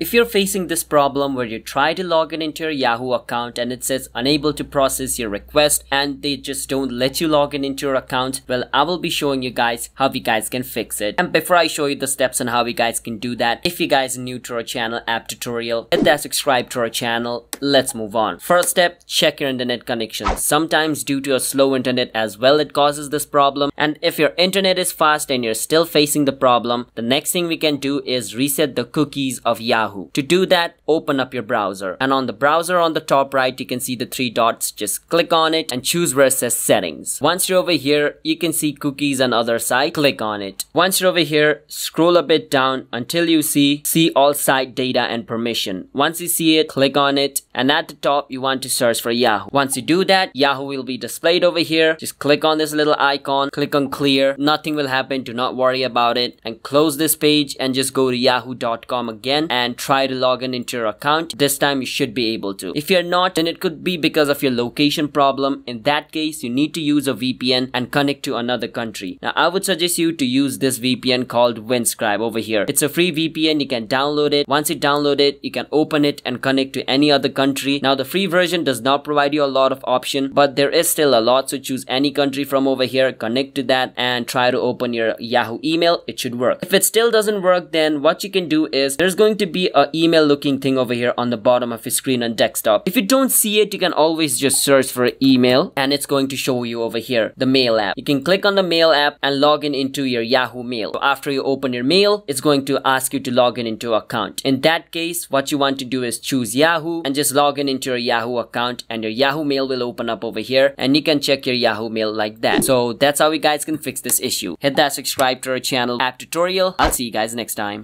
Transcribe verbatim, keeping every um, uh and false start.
If you're facing this problem where you try to log in into your Yahoo account and it says unable to process your request and they just don't let you log in into your account, well, I will be showing you guys how you guys can fix it. And before I show you the steps on how you guys can do that, if you guys are new to our channel, App Tutorial, hit that subscribe to our channel. Let's move on. First step, check your internet connection. Sometimes due to a slow internet as well, it causes this problem. And if your internet is fast and you're still facing the problem, the next thing we can do is reset the cookies of Yahoo. To do that, open up your browser, and on the browser on the top right you can see the three dots. Just click on it and choose where it says settings. Once you're over here, you can see cookies and other site. Click on it. Once you're over here, scroll a bit down until you see see all site data and permission. Once you see it, click on it, and at the top you want to search for Yahoo. Once you do that, Yahoo will be displayed over here. Just click on this little icon, click on clear. Nothing will happen, do not worry about it, and close this page and just go to yahoo dot com again and try to log in into your account. This time you should be able to. If you're not, then it could be because of your location problem. In that case, you need to use a V P N and connect to another country. Now, I would suggest you to use this V P N called Windscribe over here. It's a free V P N. You can download it. Once you download it, you can open it and connect to any other country. Now, the free version does not provide you a lot of option, but there is still a lot. So choose any country from over here, connect to that, and try to open your Yahoo email. It should work. If it still doesn't work, then what you can do is there's going to be a email looking thing over here on the bottom of your screen on desktop. If you don't see it, you can always just search for email and it's going to show you over here the mail app. You can click on the mail app and log in into your Yahoo mail. So after you open your mail, it's going to ask you to log in into your account. In that case, what you want to do is choose Yahoo and just log in into your Yahoo account, and your Yahoo mail will open up over here and you can check your Yahoo mail like that. So that's how you guys can fix this issue. Hit that subscribe to our channel, App Tutorial. I'll see you guys next time.